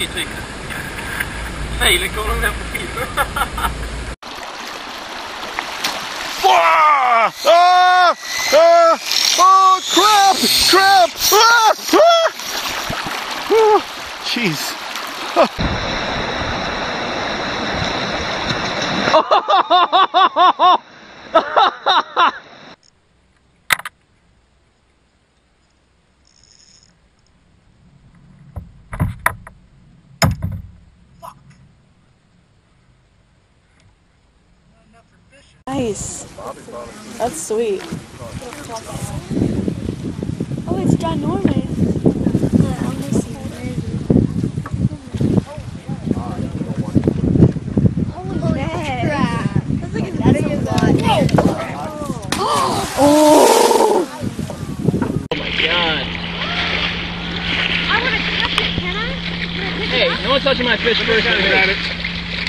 skitrycket. Fejlekorven är på filmen. Ah! Ah! Ah! Oh, crap! Crap! Ah! Ah! Oh, jeez. Oh. Nice. That's sweet. Oh, it's ginormous. Holy crap. That's like an idiot. Oh! Oh my god. I want to catch it, can I? Hey, no one's touching my fish first. I'm gonna grab it.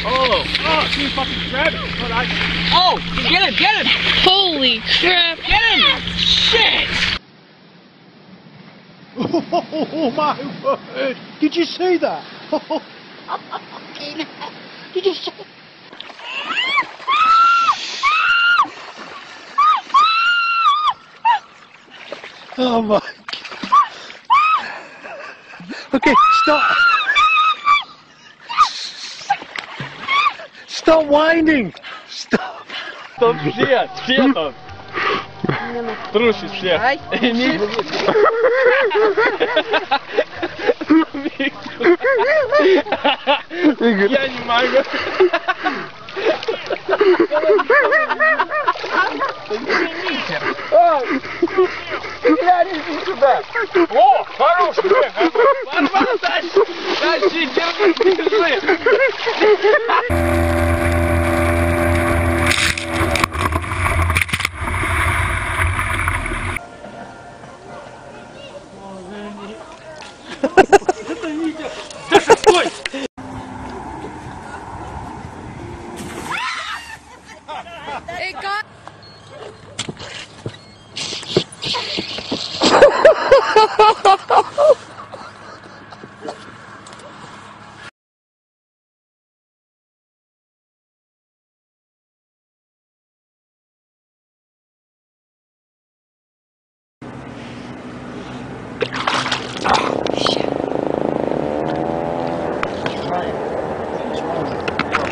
Oh! Oh, she fucking grabbed it! Oh! Get him! Get him! Holy crap! Get him! Shit! Oh my word! Did you see that? Oh, fucking hell! Did you see? Oh my! Okay, stop! Stop winding! Stop! Stop все! Все там! Труши все! И не... Я не могу! Глянь, иди сюда! О, хороший! Порвал, тащи! Тащи, держи, держи!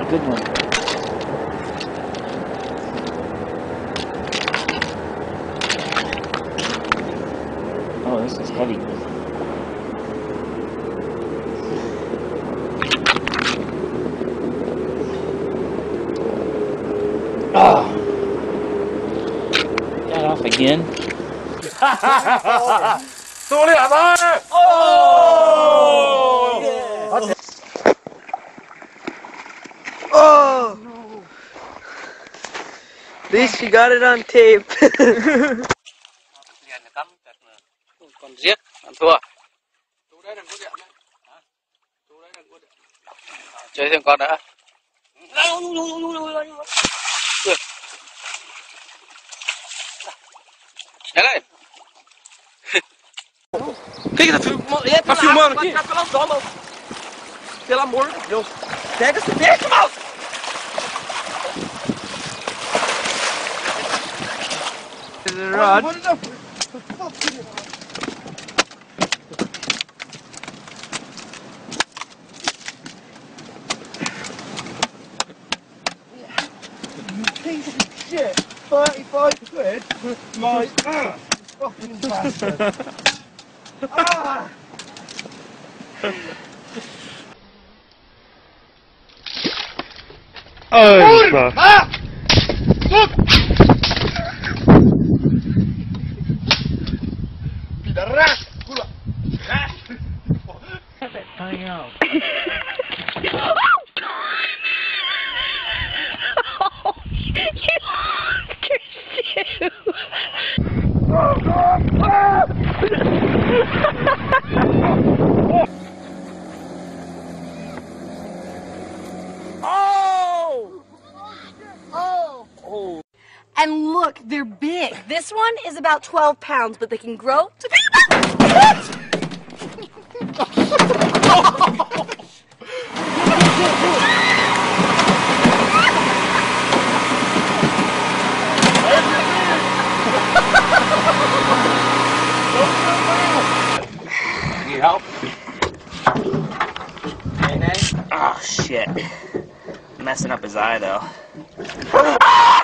Good one. Oh, this is heavy. Oh. Got off again. Oh! Yeah. That's it. Oh! No. At least you got it on tape. Chơi thêm con nữa. Đánh lại. Cái tá filmando aqui? Pelo amor de Deus. Pega esse peixe, mouse! The rod. What the fuck? Piece of shit. 35 quid. My ass. Fucking bastard. Ah! Oh, fuck. Ah! Look! And look, they're big. This one is about 12 pounds, but they can grow to be about you help? Hey, Nate? Oh, shit. I'm messing up his eye, though.